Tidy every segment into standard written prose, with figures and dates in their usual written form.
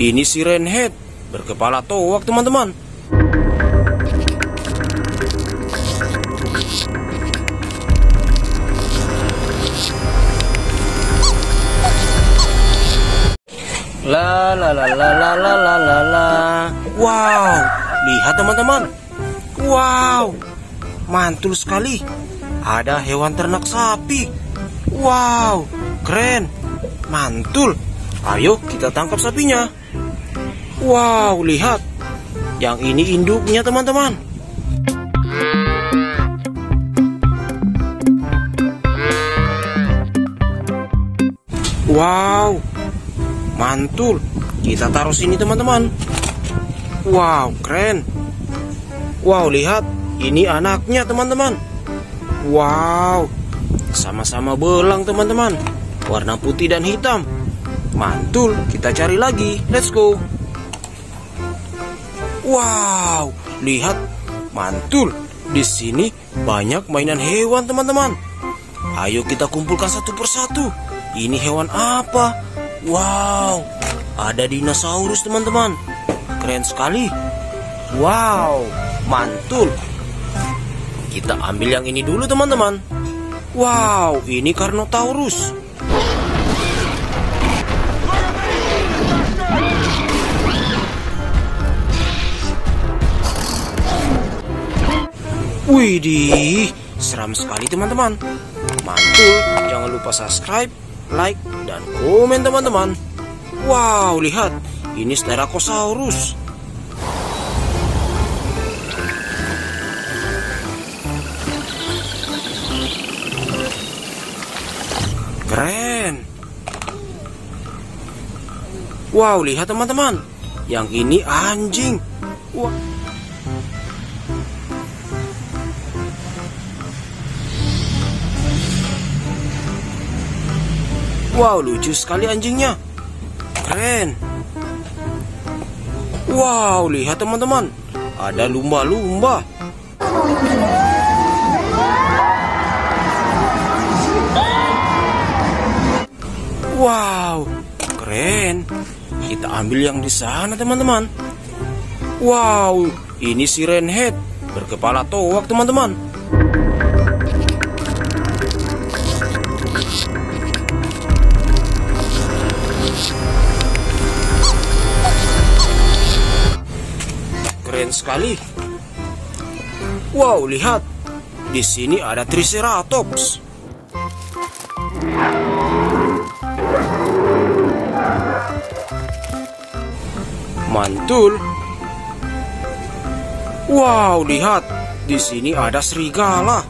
Ini Siren Head berkepala toak, teman-teman. La la la la la la la la la. Wow, lihat teman-teman. Wow, mantul sekali. Ada hewan ternak sapi. Wow, keren. Mantul. Ayo kita tangkap sapinya. Wow, lihat. Yang ini induknya, teman-teman. Wow, mantul. Kita taruh sini, teman-teman. Wow, keren. Wow, lihat. Ini anaknya, teman-teman. Wow, sama-sama belang, teman-teman. Warna putih dan hitam. Mantul, kita cari lagi. Let's go. Wow, lihat. Mantul. Di sini banyak mainan hewan, teman-teman. Ayo kita kumpulkan satu persatu. Ini hewan apa? Wow, ada dinosaurus, teman-teman. Keren sekali. Wow, mantul. Kita ambil yang ini dulu, teman-teman. Wow, ini Karnotaurus. Widih, seram sekali teman-teman. Mantul, jangan lupa subscribe, like, dan komen teman-teman. Wow, lihat, ini Stegosaurus. Keren. Wow, lihat teman-teman. Yang ini anjing. Wow. Wow, lucu sekali anjingnya. Keren. Wow, lihat teman-teman. Ada lumba-lumba. Wow, keren. Kita ambil yang di sana, teman-teman. Wow, ini Siren Head berkepala toak, teman-teman. Sekali. Wow, lihat. Di sini ada Triceratops. Mantul. Wow, lihat. Di sini ada serigala.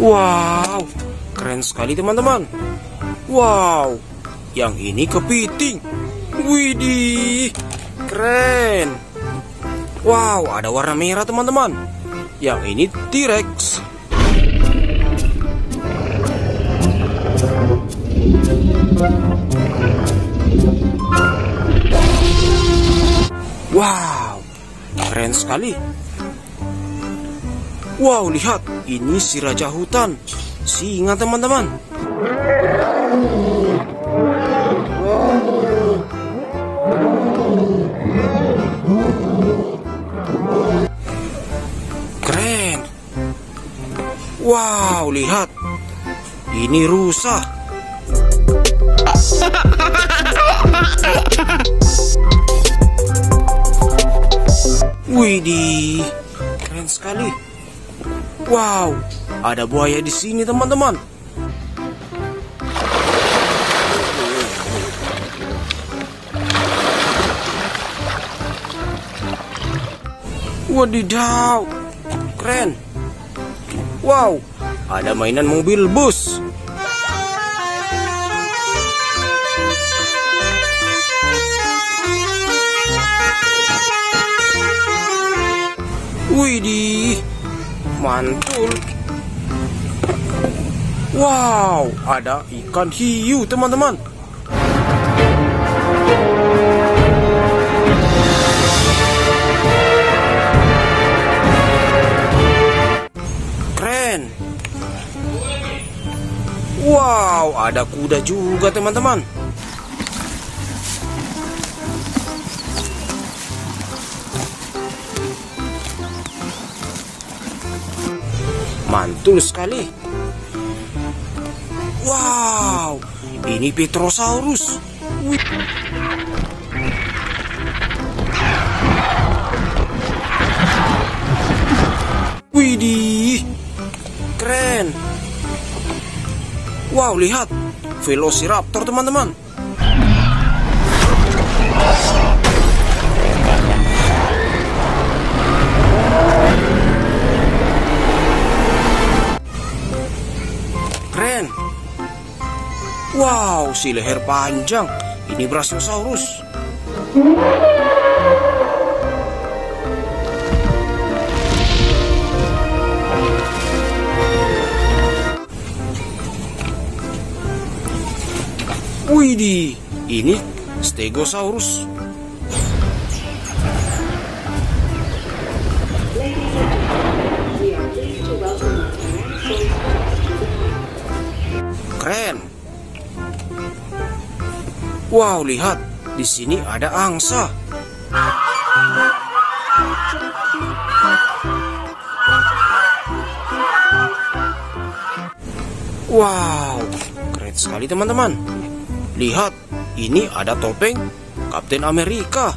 Wow, keren sekali teman-teman. Wow, yang ini kepiting. Widih, keren. Wow, ada warna merah teman-teman. Yang ini T-rex. Wow, keren sekali. Wow, lihat, ini si raja hutan. Singa teman-teman. Keren. Wow, lihat. Ini rusa. Widih, keren sekali. Wow, ada buaya di sini, teman-teman. Wadidaw, keren. Wow, ada mainan mobil bus. Widih, mantul. Wow, ada ikan hiu teman-teman. Keren. keren. Wow, ada kuda juga teman-teman. Mantul sekali. Wow, ini Pterosaurus. Wih. Widih, keren. Wow, lihat Velociraptor teman-teman. Keren. Wow, si leher panjang. Ini Brachiosaurus. Widih, ini Stegosaurus. Keren. Wow, lihat di sini ada angsa. Wow, keren sekali teman-teman. Lihat, ini ada topeng Kapten Amerika.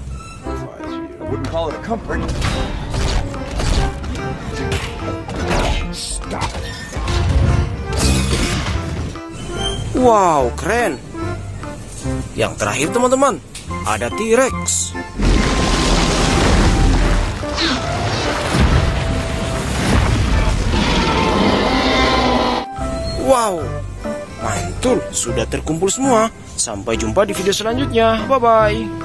Wow, keren. Yang terakhir teman-teman, ada T-rex. Wow, mantul, sudah terkumpul semua. Sampai jumpa di video selanjutnya. Bye-bye.